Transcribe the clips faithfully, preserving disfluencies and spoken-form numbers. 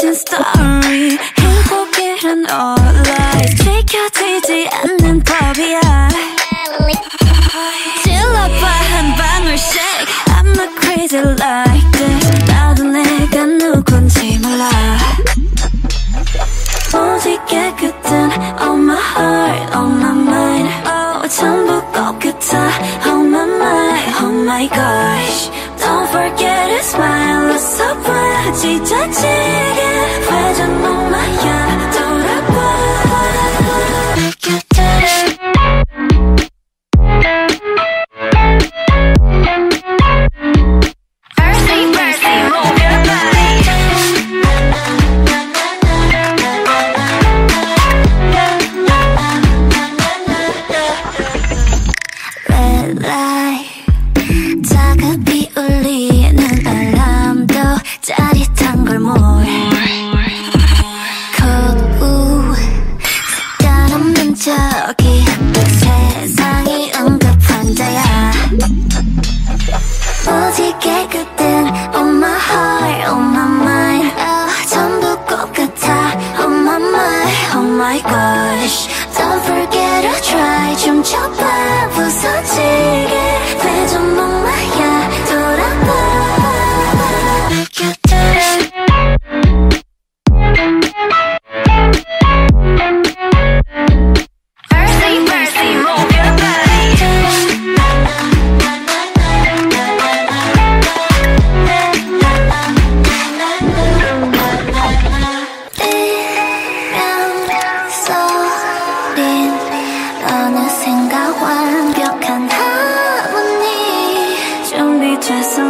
미친 story. 행복이란 all lies. 지켜지지 않는 법이야. 질러봐 한 방울씩. I'm not crazy like this. 나도 내가 누군지 몰라. 오직 깨끗한 all my heart, all my mind. Oh, 전부 꼭 같아. Oh my mind, oh my gosh. Don't forget to smile. It's so bright. 지쳐지게 회전 목마야. 돌아봐.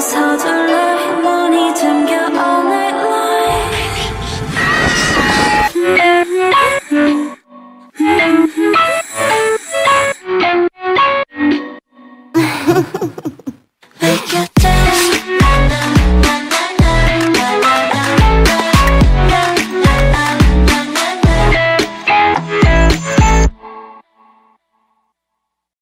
서둘러 문이 잠겨